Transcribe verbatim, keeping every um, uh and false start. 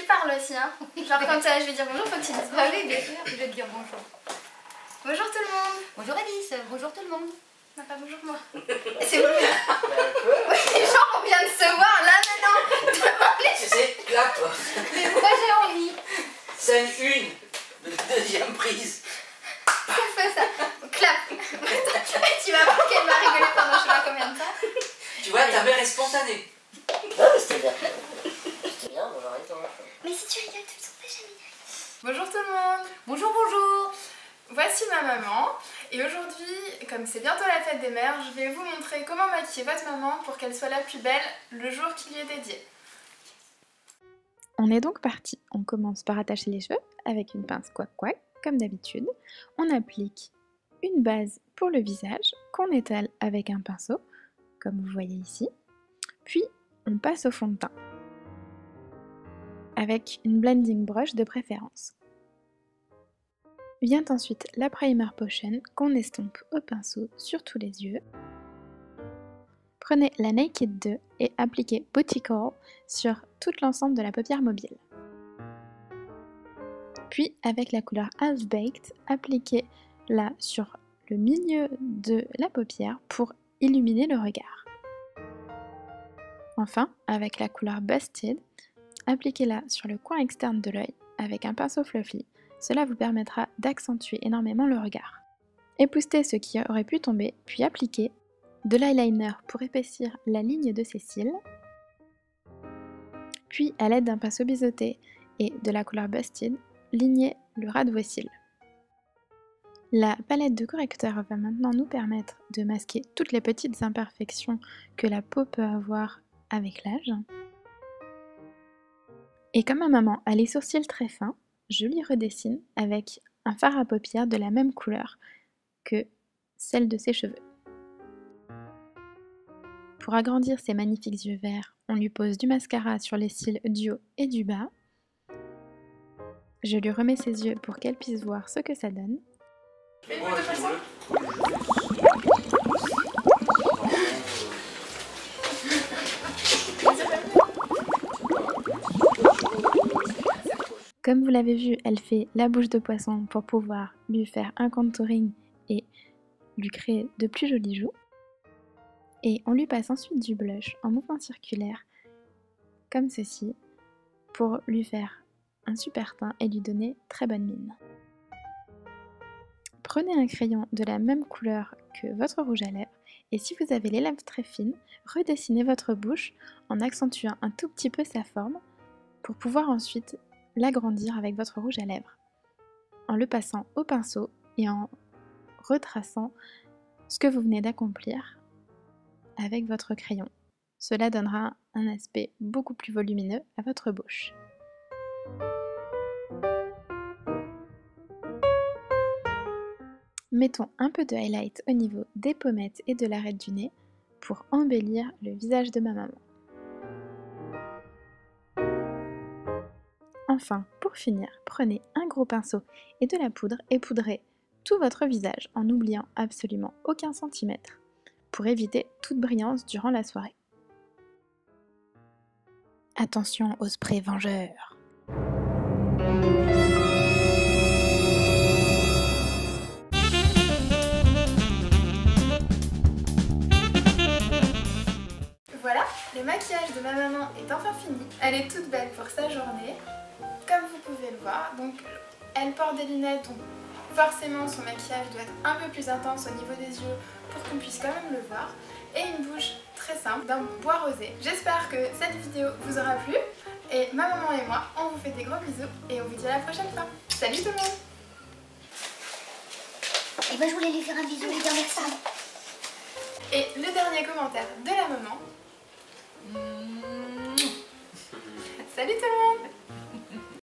tu parles aussi, hein. Genre comme ça, je vais dire bonjour, faut que tu dises bonjour. Ah oui, bien sûr, je vais te dire bonjour. Bonjour tout le monde. Bonjour Alice, bonjour tout le monde. Non, pas bonjour moi. C'est bonjour. Oui, genre on vient de se voir là maintenant. Tu sais, clap. Mais moi j'ai envie. C'est une, une deuxième prise. On fait ça. Clap. Tu vas voir qu'elle va rigoler pendant je sais pas combien de temps. Tu vois, ta mère est spontanée. Non, mais c'était bien. C'était bien, bonjour et toi. Mais si tu rigoles, tu me sens jamais. Bonjour tout le monde. Bonjour, bonjour. Voici ma maman. Et aujourd'hui, comme c'est bientôt la fête des mères, je vais vous montrer comment maquiller votre maman pour qu'elle soit la plus belle le jour qui lui est dédié. On est donc parti. On commence par attacher les cheveux avec une pince couac couac, comme d'habitude. On applique une base pour le visage qu'on étale avec un pinceau, comme vous voyez ici. Puis, on passe au fond de teint, avec une blending brush de préférence. Vient ensuite la primer potion qu'on estompe au pinceau sur tous les yeux. Prenez la Naked deux et appliquez Booty Call sur tout l'ensemble de la paupière mobile. Puis avec la couleur Half Baked, appliquez-la sur le milieu de la paupière pour illuminer le regard. Enfin, avec la couleur Busted, appliquez-la sur le coin externe de l'œil avec un pinceau fluffy. Cela vous permettra d'accentuer énormément le regard. Époussetez ce qui aurait pu tomber, puis appliquez de l'eyeliner pour épaissir la ligne de ses cils, puis à l'aide d'un pinceau biseauté et de la couleur Busted, lignez le ras de vos cils. La palette de correcteur va maintenant nous permettre de masquer toutes les petites imperfections que la peau peut avoir avec l'âge. Et comme ma maman a les sourcils très fins, je les redessine avec un fard à paupières de la même couleur que celle de ses cheveux. Pour agrandir ses magnifiques yeux verts, on lui pose du mascara sur les cils du haut et du bas. Je lui remets ses yeux pour qu'elle puisse voir ce que ça donne. Comme vous l'avez vu, elle fait la bouche de poisson pour pouvoir lui faire un contouring et lui créer de plus jolies joues. Et on lui passe ensuite du blush en mouvement circulaire, comme ceci, pour lui faire un super teint et lui donner très bonne mine. Prenez un crayon de la même couleur que votre rouge à lèvres et si vous avez les lèvres très fines, redessinez votre bouche en accentuant un tout petit peu sa forme pour pouvoir ensuite l'agrandir avec votre rouge à lèvres, en le passant au pinceau et en retraçant ce que vous venez d'accomplir avec votre crayon. Cela donnera un aspect beaucoup plus volumineux à votre bouche. Mettons un peu de highlight au niveau des pommettes et de l'arête du nez pour embellir le visage de ma maman. Enfin, pour finir, prenez un gros pinceau et de la poudre et poudrez tout votre visage en n'oubliant absolument aucun centimètre pour éviter toute brillance durant la soirée. Attention au spray vengeur. Voilà, le maquillage de ma maman est enfin fini. Elle est toute belle pour sa journée. Comme vous pouvez le voir, donc elle porte des lunettes, donc forcément son maquillage doit être un peu plus intense au niveau des yeux pour qu'on puisse quand même le voir, et une bouche très simple d'un bois rosé. J'espère que cette vidéo vous aura plu, et ma maman et moi, on vous fait des gros bisous, et on vous dit à la prochaine fois. Salut tout le monde. Et ben je voulais lui faire un bisou, lui dire merci. Et le dernier commentaire de la maman. Mmh. Salut tout le monde.